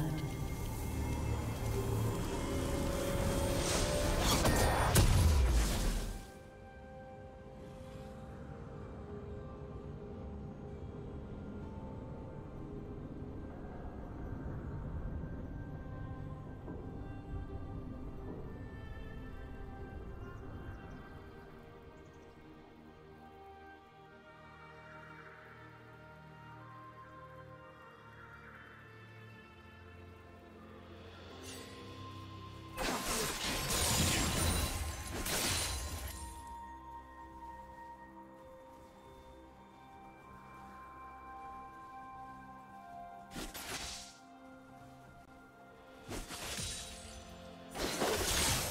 blood.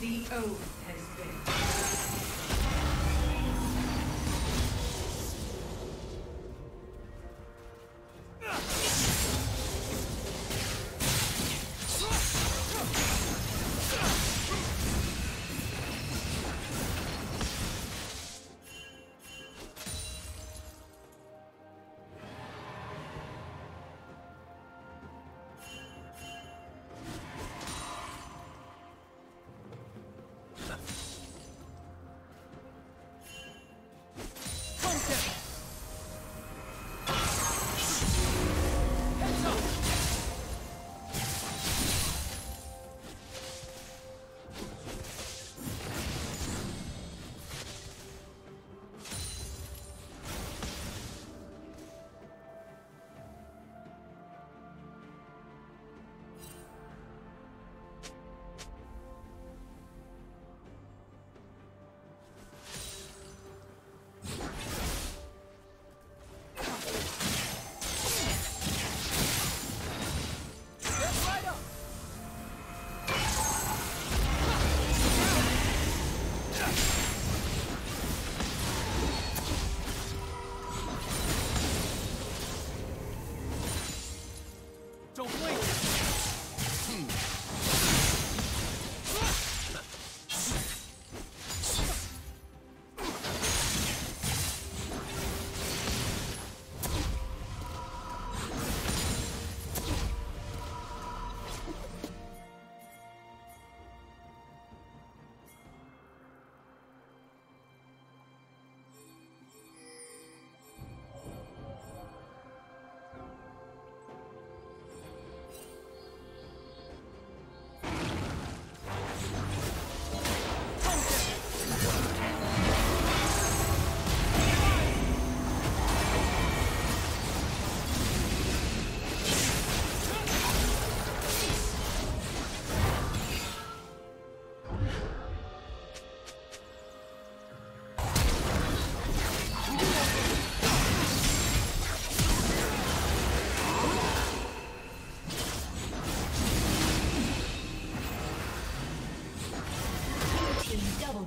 The oath has been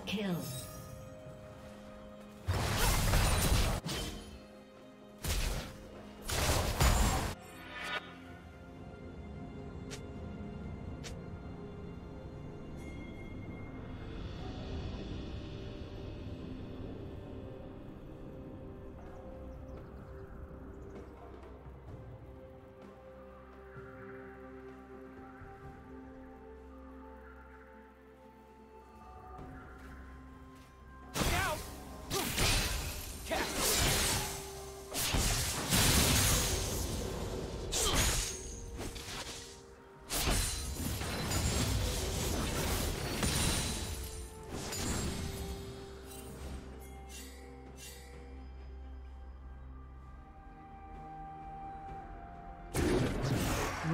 kill.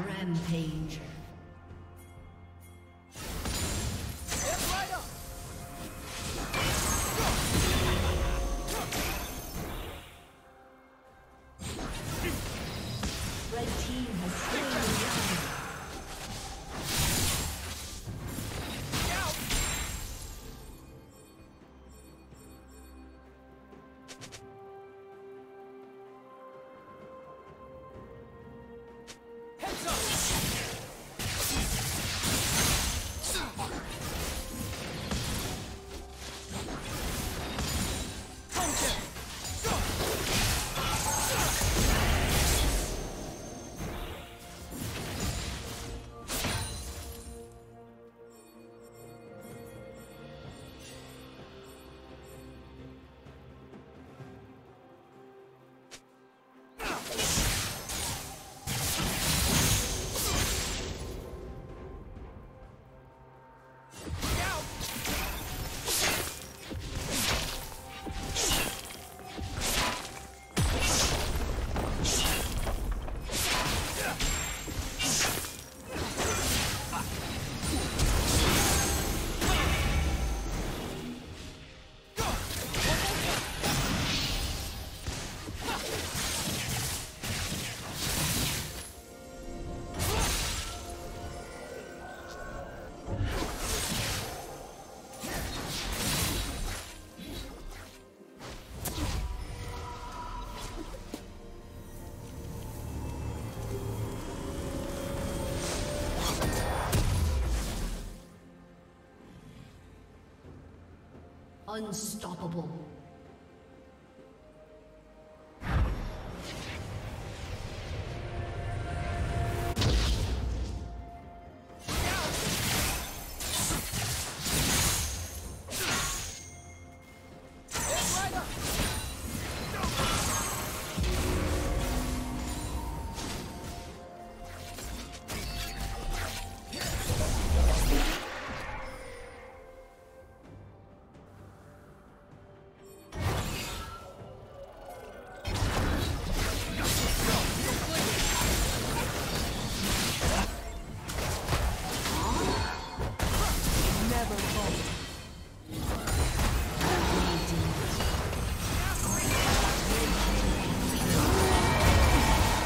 Rampage. Unstoppable.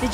Did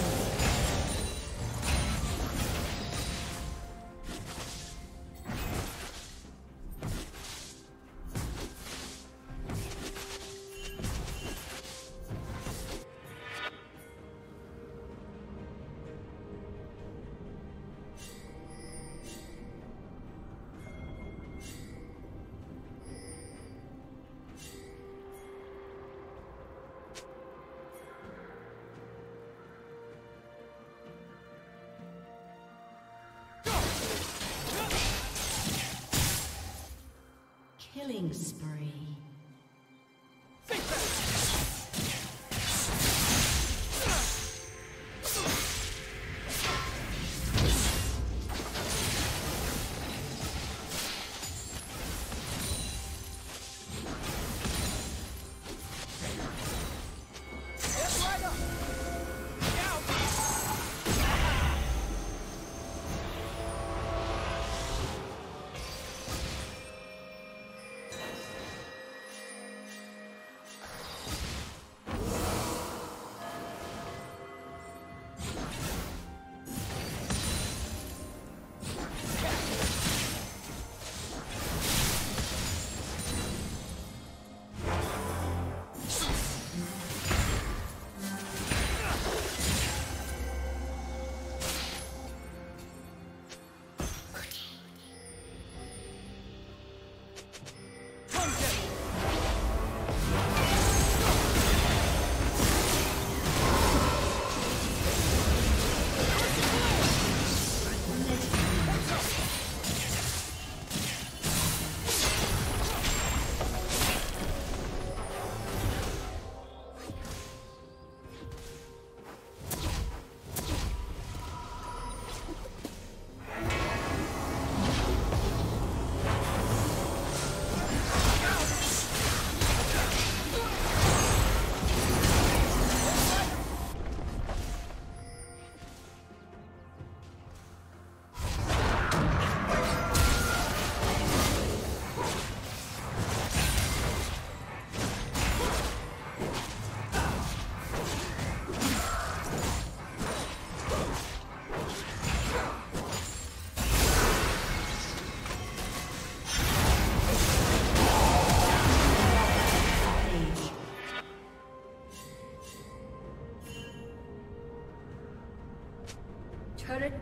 Killing spree. Turret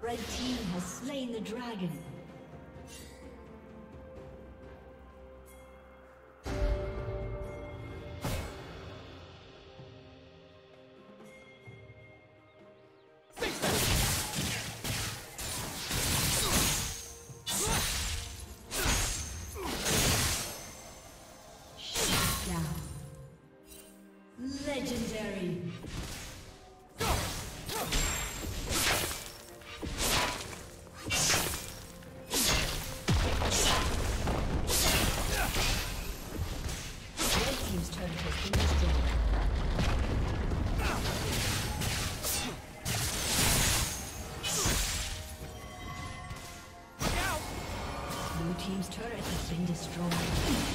Red team has slain the dragon. Team's turret has been destroyed.